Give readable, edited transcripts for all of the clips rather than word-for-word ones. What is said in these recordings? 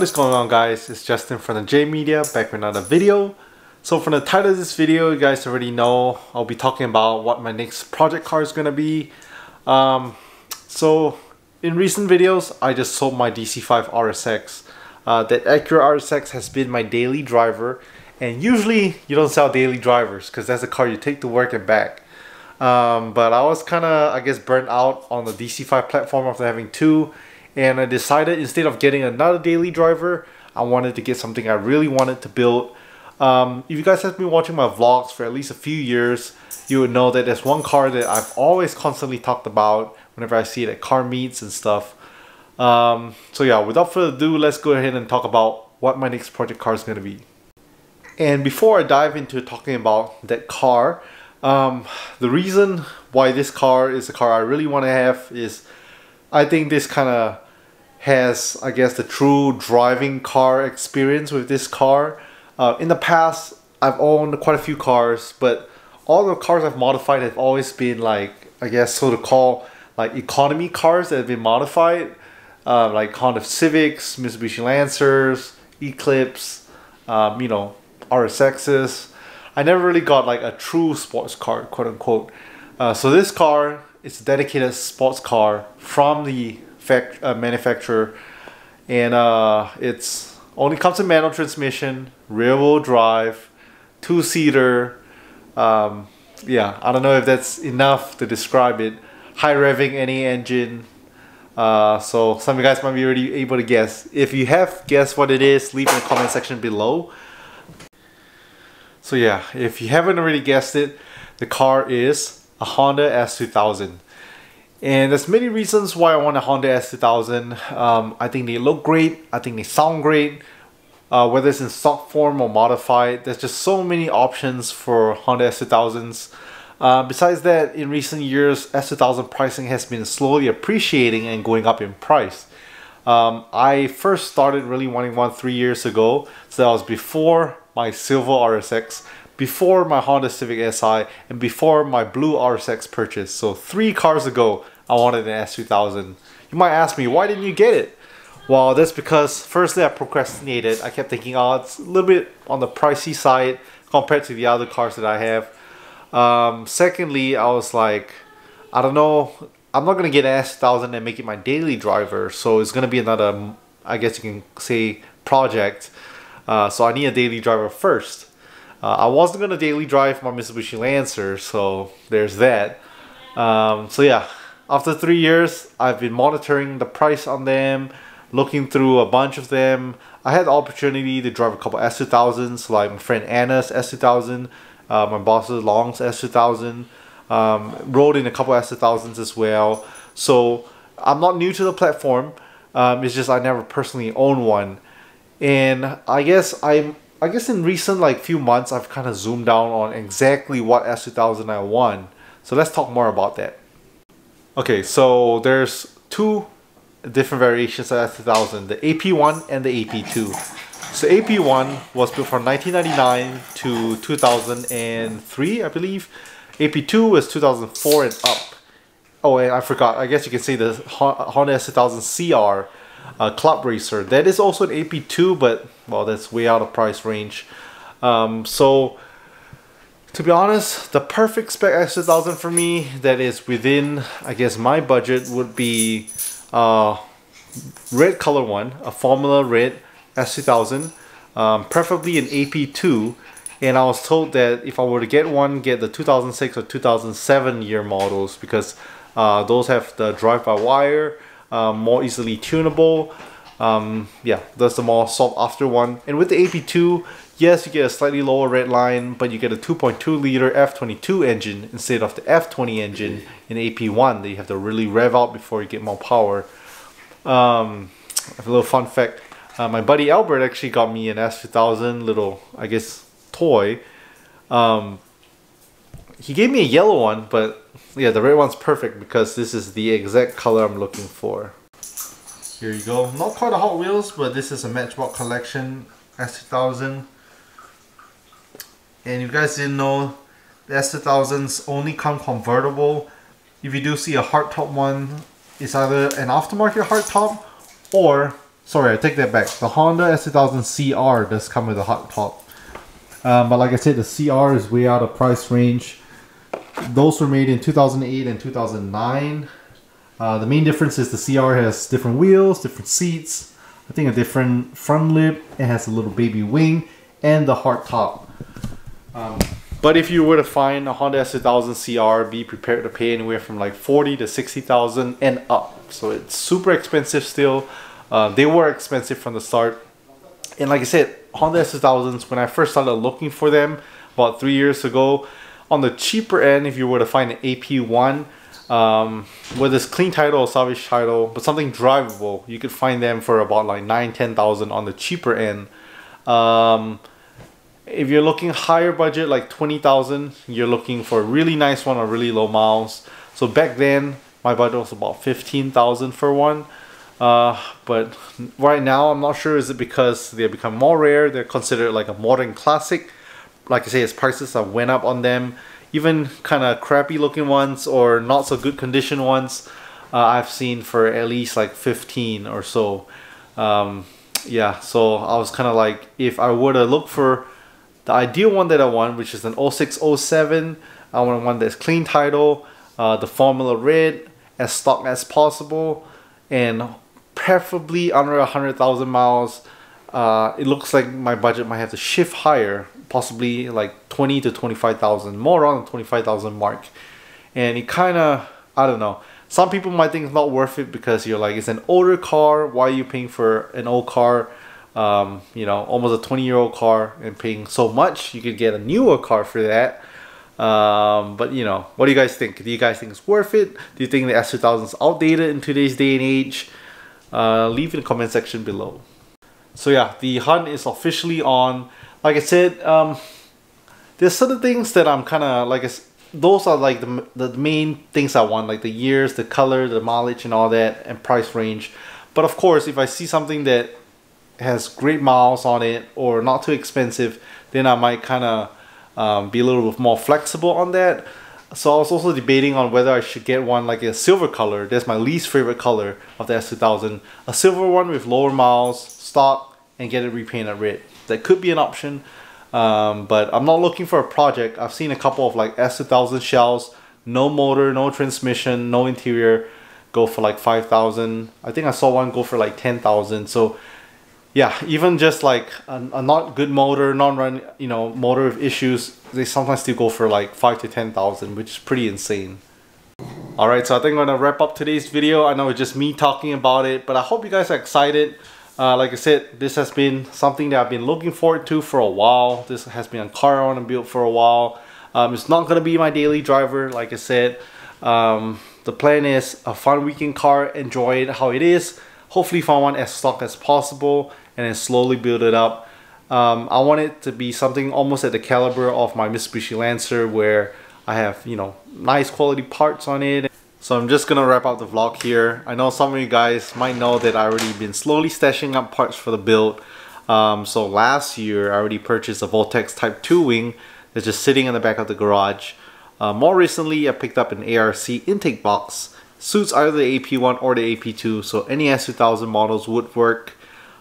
What is going on, guys? It's Justin from the J Media, back with another video. So from the title of this video, you guys already know I'll be talking about what my next project car is going to be. So in recent videos, I just sold my DC5 RSX. That Acura RSX has been my daily driver, and usually you don't sell daily drivers because that's the car you take to work and back. But I was kind of, I guess, burnt out on the DC5 platform after having two. And I decided instead of getting another daily driver, I wanted to get something I really wanted to build. If you guys have been watching my vlogs for at least a few years, you would know that there's one car that I've always constantly talked about whenever I see it at car meets and stuff. So yeah, without further ado, let's go ahead and talk about what my next project car is going to be. And before I dive into talking about that car, the reason why this car is the car I really want to have is I think this kind of has, I guess, the true driving car experience with this car. In the past, I've owned quite a few cars, but all the cars I've modified have always been like, I guess, so to call, like economy cars that have been modified, like Honda Civics, Mitsubishi Lancers, Eclipse, you know, RSXs. I never really got like a true sports car, quote unquote. So this car, it's a dedicated sports car from the manufacturer, and it's only comes in manual transmission, rear-wheel drive, two-seater. Yeah, I don't know if that's enough to describe it. High revving any engine. So some of you guys might be already able to guess. If you have guessed what it is, leave in the comment section below. So yeah, if you haven't already guessed it, the car is a Honda S2000. And there's many reasons why I want a Honda S2000. I think they look great, I think they sound great. Whether it's in stock form or modified, there's just so many options for Honda S2000s. Besides that, in recent years, S2000 pricing has been slowly appreciating and going up in price. I first started really wanting one 3 years ago, so that was before my silver RSX, before my Honda Civic Si, and before my blue RSX purchase. So 3 cars ago, I wanted an S2000. You might ask me, why didn't you get it? Well, that's because firstly, I procrastinated. I kept thinking, oh, it's a little bit on the pricey side compared to the other cars that I have. Secondly, I was like, I don't know, I'm not gonna get an S2000 and make it my daily driver. So it's gonna be another, I guess you can say, project. So I need a daily driver first. I wasn't going to daily drive my Mitsubishi Lancer, so there's that. So yeah, after 3 years, I've been monitoring the price on them, looking through a bunch of them. I had the opportunity to drive a couple S2000s, like my friend Anna's S2000, my boss's Long's S2000, rode in a couple S2000s as well. So I'm not new to the platform, it's just I never personally owned one. And I guess I guess in recent like few months, I've kind of zoomed down on exactly what S2000 I want. So let's talk more about that. Okay, so there's 2 different variations of S2000, the AP1 and the AP2. So AP1 was built from 1999 to 2003, I believe. AP2 was 2004 and up. Oh, and I forgot, I guess you can say the Honda S2000 CR. Club racer, that is also an AP2, but well, that's way out of price range. So to be honest, the perfect spec S2000 for me that is within, I guess, my budget would be red color one, a formula red S2000, preferably an AP2. And I was told that if I were to get one, get the 2006 or 2007 year models, because those have the drive-by-wire, more easily tunable. Yeah, that's the more sought after one. And with the AP2, yes, you get a slightly lower red line, but you get a 2.2 liter F-22 engine instead of the F-20 engine in AP1 that you have to really rev out before you get more power. A little fun fact, my buddy Albert actually got me an S2000 little, I guess, toy. He gave me a yellow one, but yeah, the red one's perfect because this is the exact color I'm looking for. Here you go. Not quite a Hot Wheels, but this is a Matchbox collection S2000. And you guys didn't know, the S2000s only come convertible. If you do see a hardtop one, it's either an aftermarket hardtop or Sorry, I take that back. The Honda S2000 CR does come with a hot top. But like I said, the CR is way out of price range. Those were made in 2008 and 2009. The main difference is the CR has different wheels, different seats, I think a different front lip. It has a little baby wing and the hard top. But if you were to find a Honda S2000 CR, be prepared to pay anywhere from like 40 to 60,000 and up. So it's super expensive still. They were expensive from the start. And like I said, Honda S2000s, when I first started looking for them about 3 years ago, on the cheaper end, if you were to find an AP1, whether it's clean title or salvage title, but something drivable, you could find them for about like 9-10,000 on the cheaper end. If you're looking higher budget, like 20,000, you're looking for a really nice one or really low miles. So back then, my budget was about 15,000 for one. But right now, I'm not sure, is it because they've become more rare, they're considered like a modern classic. Like I say, its prices have went up on them. Even kind of crappy looking ones or not so good condition ones, I've seen for at least like 15 or so. Yeah, so I was kind of like, if I were to look for the ideal one that I want, which is an 0607, I want one that's clean title, the formula red, as stock as possible, and preferably under 100,000 miles. It looks like my budget might have to shift higher, possibly like 20 to 25,000, more around the 25,000 mark. And it kind of, I don't know, some people might think it's not worth it because you're like, it's an older car, why are you paying for an old car, you know, almost a 20-year-old car and paying so much? You could get a newer car for that. But you know, what do you guys think? Do you guys think it's worth it? Do you think the S2000 is outdated in today's day and age? Leave in the comment section below. So yeah, the hunt is officially on. Like I said, there's certain things that I'm kind of like, those are like the main things I want, like the years, the color, the mileage and all that, and price range. But of course, if I see something that has great miles on it or not too expensive, then I might kind of be a little bit more flexible on that. So I was also debating on whether I should get one like a silver color. That's my least favorite color of the S2000. A silver one with lower miles, stock, and get it repainted red. That could be an option, but I'm not looking for a project. I've seen a couple of like S2000 shells, no motor, no transmission, no interior, go for like 5,000. I think I saw one go for like 10,000. So yeah, even just like a not good motor, non-run, you know, motor with issues, they sometimes still go for like 5,000 to 10,000, which is pretty insane. Alright, so I think I'm gonna wrap up today's video. I know it's just me talking about it, but I hope you guys are excited. Like I said, this has been something that I've been looking forward to for a while. This has been a car I want to build for a while. It's not gonna be my daily driver, like I said. The plan is a fun weekend car, enjoy it how it is. Hopefully find one as stock as possible and then slowly build it up. I want it to be something almost at the caliber of my Mitsubishi Lancer, where I have, you know, nice quality parts on it. So I'm just gonna wrap up the vlog here. I know some of you guys might know that I already been slowly stashing up parts for the build. So last year I already purchased a Voltex Type 2 wing that's just sitting in the back of the garage. More recently I picked up an ARC intake box. Suits either the AP1 or the AP2, so any S2000 models would work.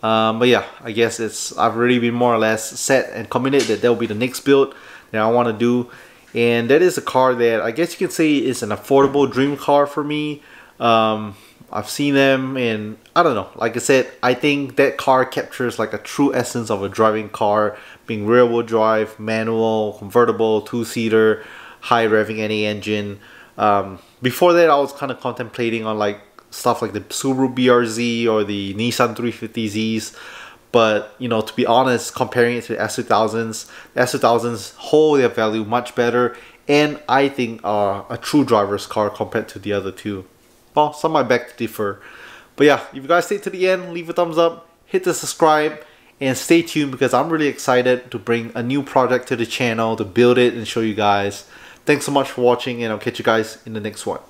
But yeah, I guess I've already been more or less set and committed that that'll be the next build that I want to do. And that is a car that I guess you can say is an affordable dream car for me. I've seen them and I don't know, like I said, I think that car captures like a true essence of a driving car, being rear wheel drive, manual, convertible, two-seater, high revving NA engine. Before that I was kind of contemplating on like stuff like the Subaru BRZ or the Nissan 350Zs, but you know, to be honest, comparing it to the S2000s, the S2000s hold their value much better and I think are a true driver's car compared to the other two. Well, some might beg to differ. But yeah, if you guys stayed to the end, leave a thumbs up, hit the subscribe, and stay tuned because I'm really excited to bring a new project to the channel, to build it and show you guys. Thanks so much for watching and I'll catch you guys in the next one.